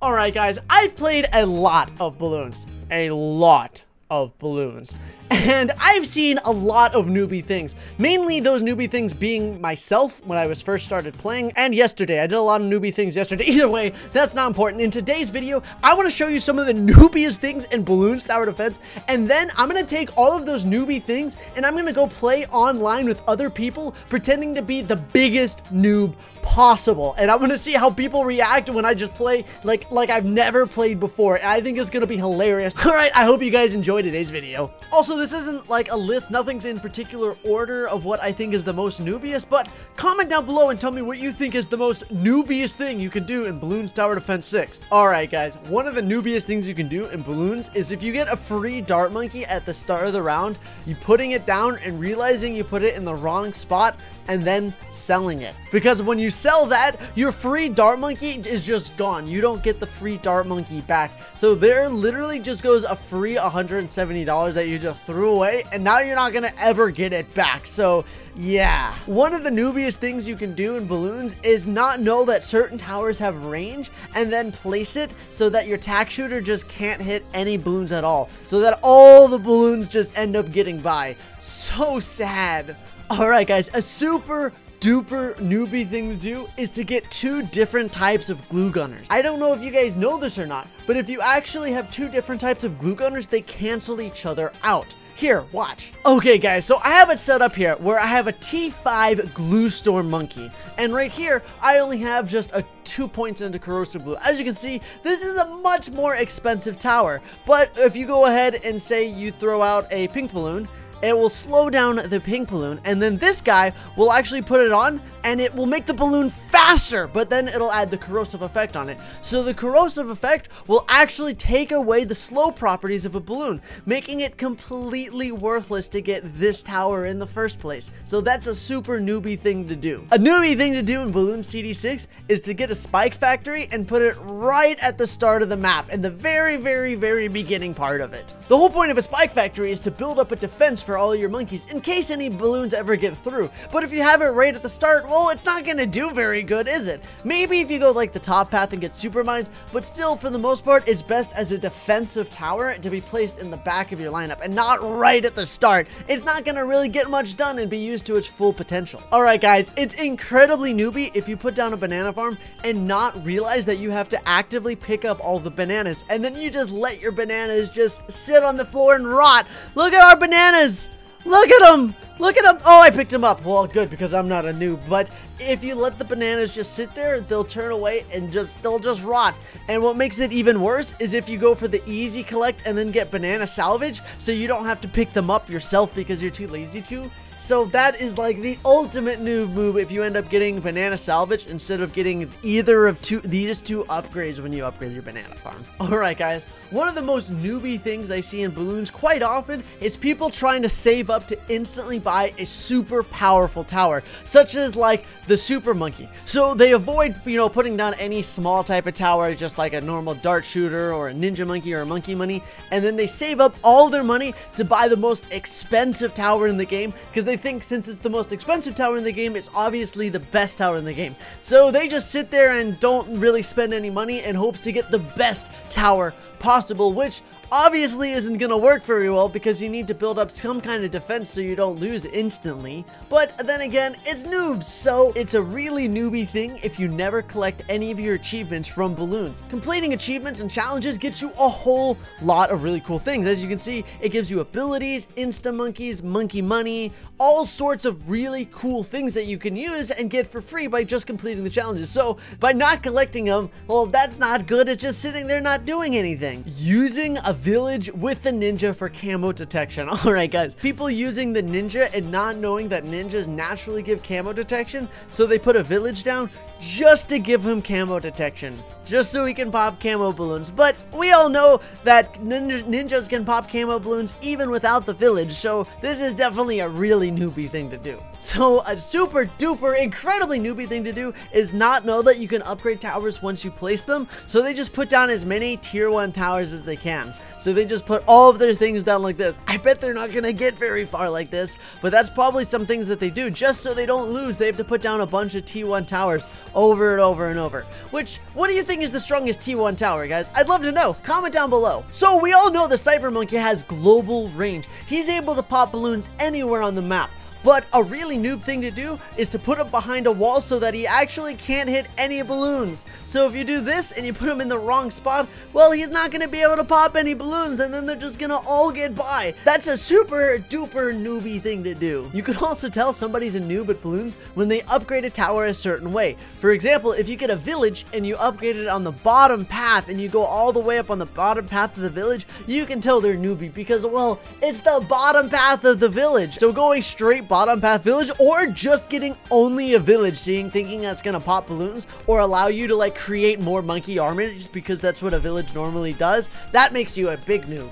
Alright guys, I've played a lot of Bloons. A lot of Bloons. And I've seen a lot of newbie things. Mainly those newbie things being myself when I was first started playing, and yesterday. I did a lot of newbie things yesterday. Either way, that's not important. In today's video, I want to show you some of the newbiest things in Bloons Tower Defense, and then I'm going to take all of those newbie things and I'm going to go play online with other people pretending to be the biggest noob possible. And I'm going to see how people react when I just play like I've never played before. I think it's going to be hilarious. Alright, I hope you guys enjoy today's video. Also, this isn't like a list, nothing's in particular order of what I think is the most noobiest, but comment down below and tell me what you think is the most noobiest thing you can do in Bloons Tower Defense 6. Alright guys, one of the noobiest things you can do in Bloons is if you get a free dart monkey at the start of the round, you putting it down and realizing you put it in the wrong spot and then selling it. Because when you sell that, your free dart monkey is just gone. You don't get the free dart monkey back. So there literally just goes a free $170 that you just threw away, and now you're not gonna ever get it back. So yeah, one of the noobiest things you can do in Bloons is not know that certain towers have range and then place it so that your tac shooter just can't hit any balloons at all, so that all the balloons just end up getting by. So sad. Alright guys, a super duper newbie thing to do is to get two different types of glue gunners. I don't know if you guys know this or not, but if you actually have two different types of glue gunners, they cancel each other out. Here, watch. Okay guys, so I have it set up here where I have a T5 glue storm monkey, and right here I only have just a 2 points into corrosive glue. As you can see, this is a much more expensive tower, but if you go ahead and say you throw out a pink balloon, it will slow down the pink balloon, and then this guy will actually put it on and it will make the balloon faster, but then it'll add the corrosive effect on it. So the corrosive effect will actually take away the slow properties of a balloon, making it completely worthless to get this tower in the first place. So that's a super newbie thing to do. A newbie thing to do in Bloons TD6 is to get a spike factory and put it right at the start of the map, in the very, very, very beginning part of it. The whole point of a spike factory is to build up a defense for all your monkeys in case any balloons ever get through. But if you have it right at the start, well, it's not gonna do very good, is it? Maybe if you go like the top path and get super mines, but still, for the most part, it's best as a defensive tower to be placed in the back of your lineup and not right at the start. It's not gonna really get much done and be used to its full potential. Alright guys, it's incredibly newbie if you put down a banana farm and not realize that you have to actively pick up all the bananas, and then you just let your bananas just sit on the floor and rot. Look at our bananas! Look at them! Look at them! Oh, I picked them up. Well, good, because I'm not a noob. But if you let the bananas just sit there, they'll turn away and they'll just rot. And what makes it even worse is if you go for the easy collect and then get banana salvage, so you don't have to pick them up yourself because you're too lazy to. So that is like the ultimate noob move if you end up getting banana salvage instead of getting either of these two upgrades when you upgrade your banana farm. Alright guys, one of the most newbie things I see in Bloons quite often is people trying to save up to instantly buy a super powerful tower, such as like the super monkey. So they avoid, you know, putting down any small type of tower, just like a normal dart shooter or a ninja monkey or a monkey money, and then they save up all their money to buy the most expensive tower in the game, because they think since it's the most expensive tower in the game, it's obviously the best tower in the game. So they just sit there and don't really spend any money in hopes to get the best tower possible, which obviously isn't gonna work very well because you need to build up some kind of defense so you don't lose instantly. But then again, it's noobs, so it's a really newbie thing if you never collect any of your achievements from Bloons. Completing achievements and challenges gets you a whole lot of really cool things. As you can see, it gives you abilities, insta monkeys, monkey money, all sorts of really cool things that you can use and get for free by just completing the challenges. So by not collecting them, well, that's not good. It's just sitting there not doing anything. Using a village with the ninja for camo detection. Alright guys, people using the ninja and not knowing that ninjas naturally give camo detection, so they put a village down just to give him camo detection, just so he can pop camo balloons. But we all know that ninjas can pop camo balloons even without the village, so this is definitely a really incredibly newbie thing to do. So a super duper incredibly newbie thing to do is not know that you can upgrade towers once you place them, so they just put down as many tier 1 towers as they can. So they just put all of their things down like this. I bet they're not gonna get very far like this, but that's probably some things that they do just so they don't lose. They have to put down a bunch of T1 towers over and over and over. Which, what do you think is the strongest T1 tower, guys? I'd love to know. Comment down below. So we all know the Cypher Monkey has global range. He's able to pop balloons anywhere on the map. But a really noob thing to do is to put him behind a wall so that he actually can't hit any balloons. So if you do this and you put him in the wrong spot, well, he's not going to be able to pop any balloons, and then they're just going to all get by. That's a super duper newbie thing to do. You can also tell somebody's a noob at balloons when they upgrade a tower a certain way. For example, if you get a village and you upgrade it on the bottom path and you go all the way up on the bottom path of the village, you can tell they're newbie because, well, it's the bottom path of the village. So going straight bottom path village, or just getting only a village, thinking that's gonna pop balloons or allow you to like create more monkey armor just because that's what a village normally does, that makes you a big noob.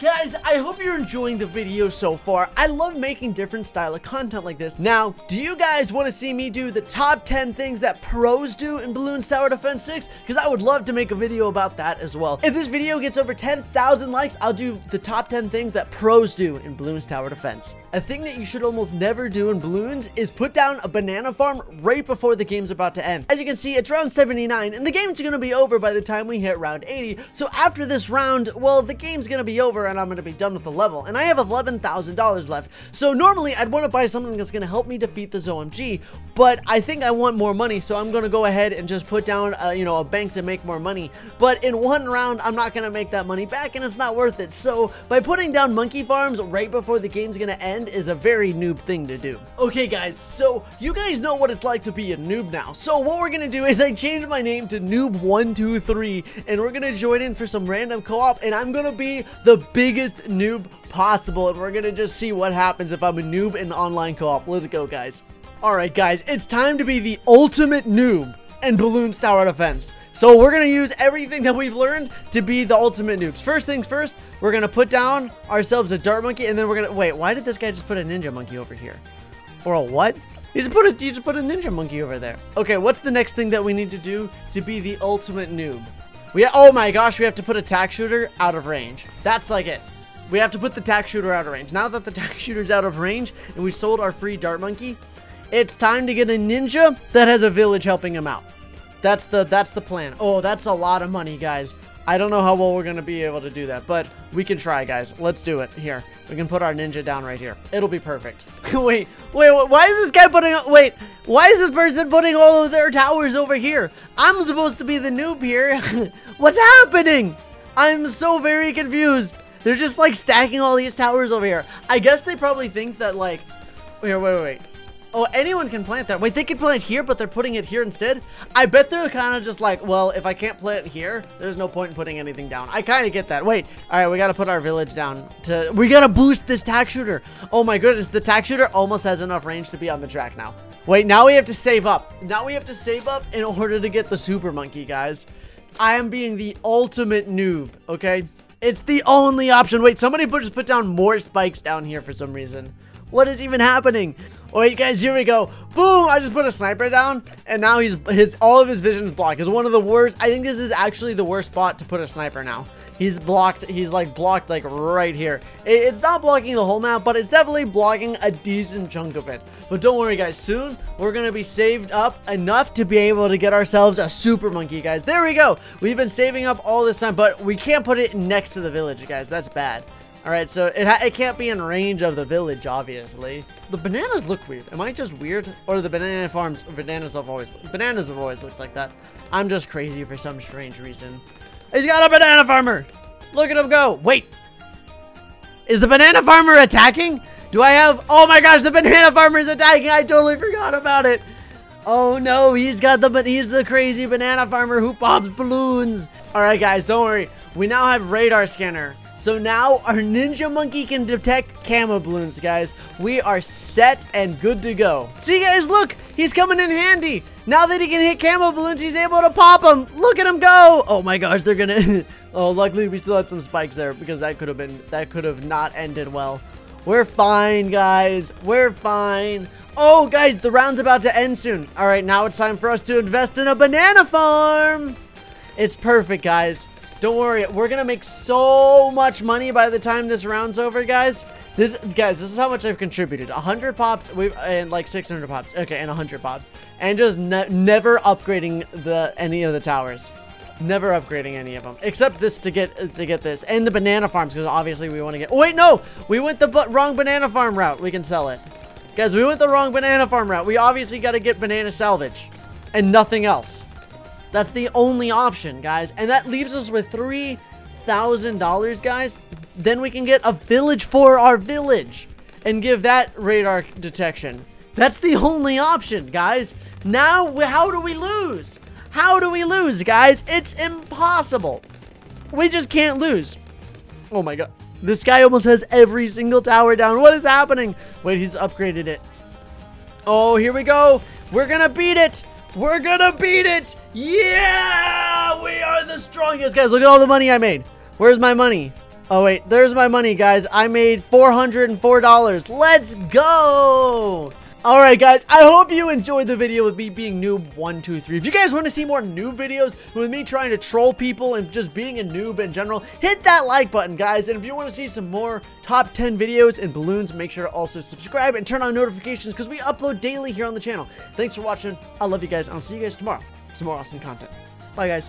Guys, I hope you're enjoying the video so far. I love making different style of content like this. Now, do you guys want to see me do the top 10 things that pros do in Bloons Tower Defense 6? Because I would love to make a video about that as well. If this video gets over 10,000 likes, I'll do the top 10 things that pros do in Bloons Tower Defense. A thing that you should almost never do in Bloons is put down a banana farm right before the game's about to end. As you can see, it's round 79, and the game's going to be over by the time we hit round 80. So after this round, well, the game's going to be over, and I'm going to be done with the level, and I have $11,000 left. So normally I'd want to buy something that's going to help me defeat the ZOMG, but I think I want more money, so I'm going to go ahead and just put down a bank to make more money. But in one round, I'm not going to make that money back, and it's not worth it. So by putting down monkey farms right before the game's going to end is a very noob thing to do. Okay, guys, so you guys know what it's like to be a noob now. So what we're going to do is I changed my name to Noob123, and we're going to join in for some random co-op, and I'm going to be the biggest noob possible, and we're gonna just see what happens if I'm a noob in online co-op. Let's go, guys. All right, guys, it's time to be the ultimate noob in Bloons Tower Defense. So we're gonna use everything that we've learned to be the ultimate noobs. First things first, we're gonna put down ourselves a dart monkey, and then we're gonna wait. Why did this guy just put a ninja monkey over here? Or a what? He just put a ninja monkey over there. Okay, what's the next thing that we need to do to be the ultimate noob? Oh my gosh, we have to put a tac shooter out of range. That's like it. We have to put the tac shooter out of range. Now that the tac shooter's out of range and we sold our free dart monkey, it's time to get a ninja that has a village helping him out. That's the plan. Oh, that's a lot of money, guys. I don't know how well we're gonna be able to do that, but we can try, guys. Let's do it. Here, we can put our ninja down right here. It'll be perfect. Wait, why is this guy putting, wait, why is this person putting all of their towers over here? I'm supposed to be the noob here. What's happening? I'm so very confused. They're just like stacking all these towers over here. I guess they probably think that like, wait. Oh, anyone can plant that. Wait, they could plant here, but they're putting it here instead? I bet they're kind of just like, well, if I can't plant here, there's no point in putting anything down. I kind of get that. Wait, all right, we got to put our village down. We got to boost this tac shooter. Oh my goodness, the tac shooter almost has enough range to be on the track now. Wait, now we have to save up. Now we have to save up in order to get the super monkey, guys. I am being the ultimate noob, okay? It's the only option. Wait, somebody just put down more spikes down here for some reason. What is even happening? All right, guys, here we go. Boom, I just put a sniper down, and now all of his vision's blocked. It's one of the worst. I think this is actually the worst spot to put a sniper now. He's blocked. He's like blocked like right here. It's not blocking the whole map, but it's definitely blocking a decent chunk of it. But don't worry, guys, soon we're gonna be saved up enough to be able to get ourselves a super monkey, guys. There we go. We've been saving up all this time, but we can't put it next to the village, guys. That's bad. All right, so it can't be in range of the village, obviously. The bananas look weird. Am I just weird? Or the banana farms, bananas have always looked like that. I'm just crazy for some strange reason. He's got a banana farmer. Look at him go. Wait, is the banana farmer attacking? Oh my gosh, the banana farmer is attacking. I totally forgot about it. Oh no, he's the crazy banana farmer who pops balloons. All right, guys, don't worry. We now have radar scanner. So now our ninja monkey can detect camo balloons, guys. We are set and good to go. See, guys, look, he's coming in handy. Now that he can hit camo balloons, he's able to pop them. Look at him go. Oh my gosh, they're gonna, oh, luckily we still had some spikes there because that could have not ended well. We're fine, guys. We're fine. Oh, guys, the round's about to end soon. All right, now it's time for us to invest in a banana farm. It's perfect, guys. Don't worry. We're going to make so much money by the time this round's over, guys. This is how much I've contributed. 100 pops and like 600 pops. Okay, and 100 pops. And just never upgrading any of the towers. Never upgrading any of them. Except this to get this. And the banana farms, because obviously we want to get... Oh, wait, no! We went the wrong banana farm route. We can sell it. Guys, we went the wrong banana farm route. We obviously got to get banana salvage. And nothing else. That's the only option, guys. And that leaves us with $3,000, guys. Then we can get a village for our village and give that radar detection. That's the only option, guys. Now, how do we lose? How do we lose, guys? It's impossible. We just can't lose. Oh my god. This guy almost has every single tower down. What is happening? Wait, he's upgraded it. Oh, here we go. We're gonna beat it. We're gonna beat it. Yeah! We are the strongest, guys. Look at all the money I made. Where's my money? Oh, wait. There's my money, guys. I made $404. Let's go! Alright, guys. I hope you enjoyed the video with me being Noob123. If you guys want to see more noob videos with me trying to troll people and just being a noob in general, hit that like button, guys. And if you want to see some more top 10 videos in Bloons, make sure to also subscribe and turn on notifications because we upload daily here on the channel. Thanks for watching. I love you guys. I'll see you guys tomorrow for some more awesome content. Bye, guys.